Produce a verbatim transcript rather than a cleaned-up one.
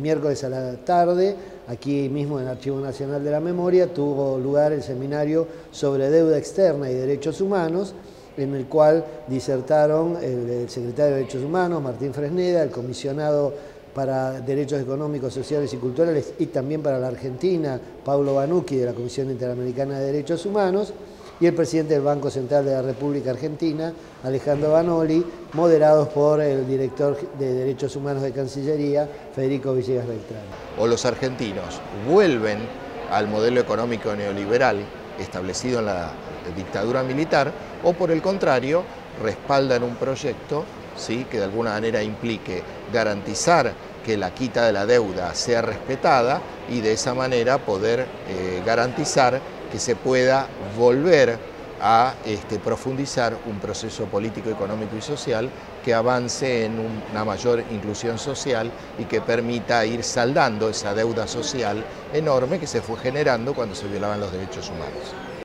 Miércoles a la tarde, aquí mismo en el Archivo Nacional de la Memoria, tuvo lugar el seminario sobre deuda externa y derechos humanos, en el cual disertaron el secretario de Derechos Humanos, Martín Fresneda, el comisionado para Derechos Económicos, Sociales y Culturales y también para la Argentina, Pablo Banucci, de la Comisión Interamericana de Derechos Humanos, y el presidente del Banco Central de la República Argentina, Alejandro Vanoli, moderados por el director de Derechos Humanos de Cancillería, Federico Villegas Beltrán. O los argentinos vuelven al modelo económico neoliberal establecido en la dictadura militar, o por el contrario, respaldan un proyecto, ¿sí?, que de alguna manera implique garantizar que la quita de la deuda sea respetada y de esa manera poder eh, garantizar que se pueda volver a este, profundizar un proceso político, económico y social que avance en un, una mayor inclusión social y que permita ir saldando esa deuda social enorme que se fue generando cuando se violaban los derechos humanos.